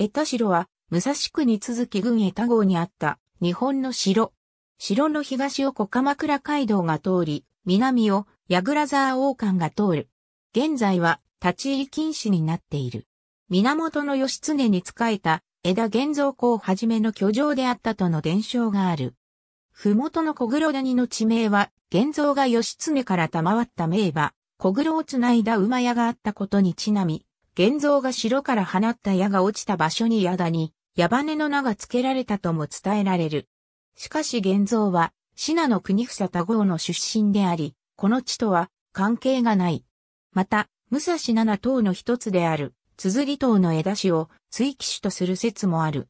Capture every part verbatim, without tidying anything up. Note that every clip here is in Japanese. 江田城は、武蔵区に続き郡江田郷にあった、日本の城。城の東を小鎌倉街道が通り、南を櫓沢大間が通る。現在は立ち入り禁止になっている。源義経に仕えた江田源蔵公はじめの居城であったとの伝承がある。麓の小黒谷の地名は、源蔵が義経から賜った名馬、小黒をつないだ馬矢があったことにちなみ、源蔵が城から放った矢が落ちた場所に矢谷、矢羽の名が付けられたとも伝えられる。しかし源蔵は、信濃国房田郷の出身であり、この地とは関係がない。また、武蔵七島の一つである、綴島の江田氏を追記主とする説もある。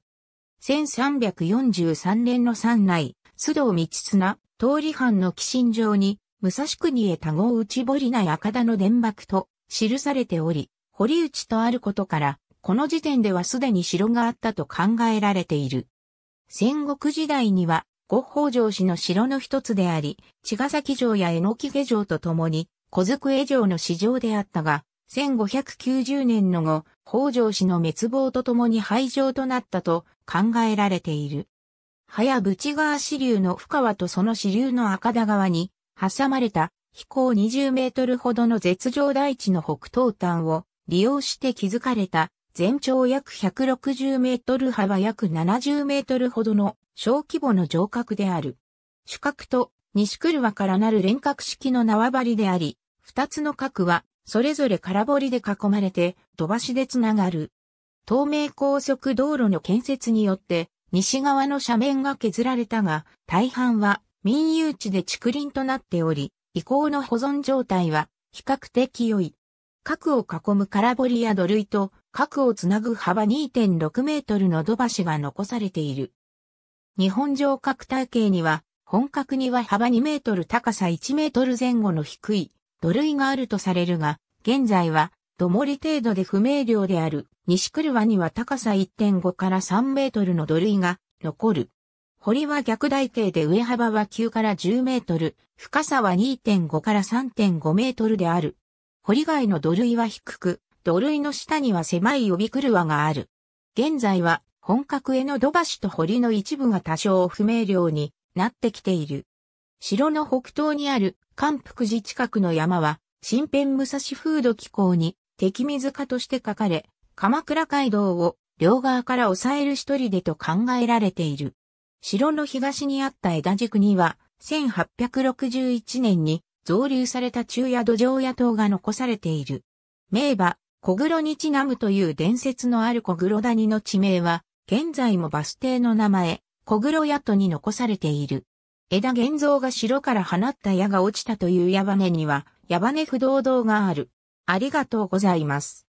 せんさんびゃくよんじゅうさんねんの山内、須藤道綱、通り藩の寄進状に、武蔵国へ田郷内堀内赤田の田幕と記されており、堀内とあることから、この時点ではすでに城があったと考えられている。戦国時代には、五北条氏の城の一つであり、茅ヶ崎城や榎毛城とともに、小机城の市場であったが、せんごひゃくきゅうじゅうねんの後、北条氏の滅亡とともに廃城となったと考えられている。早淵川支流の布川とその支流の赤田川に挟まれた飛行にじゅうメートルほどの絶頂台地の北東端を利用して築かれた全長約ひゃくろくじゅうメートル幅約ななじゅうメートルほどの小規模の城郭である。主郭と西郭からなる連郭式の縄張りであり、二つの郭はそれぞれ空堀で囲まれて土橋でつながる。東名高速道路の建設によって、西側の斜面が削られたが、大半は民有地で竹林となっており、遺構の保存状態は比較的良い。郭を囲む空堀や土塁と、郭をつなぐ幅 にてんろくメートルの土橋が残されている。日本城郭体系には、本郭には幅にメートル高さいちメートルぜん後の低い土塁があるとされるが、現在は土盛程度で不明瞭である。西郭には高さ いってんご からさんメートルの土塁が残る。堀は逆台形で上幅はきゅうからじゅうメートル、深さは にてんご から さんてんごメートルである。堀外の土塁は低く、土塁の下には狭い帯郭がある。現在は本郭への土橋と堀の一部が多少不明瞭になってきている。城の北東にある関福寺近くの山は、新編武蔵風土紀行に敵水家として書かれ、鎌倉街道を両側から抑える一人でと考えられている。城の東にあった江田宿には、せんはっぴゃくろくじゅういちねんに造立された中宿城野塔が残されている。名馬、小黒にちなむという伝説のある小黒谷の地名は、現在もバス停の名前、小黒谷戸に残されている。江田源蔵が城から放った矢が落ちたという矢羽には、矢羽不動堂がある。ありがとうございます。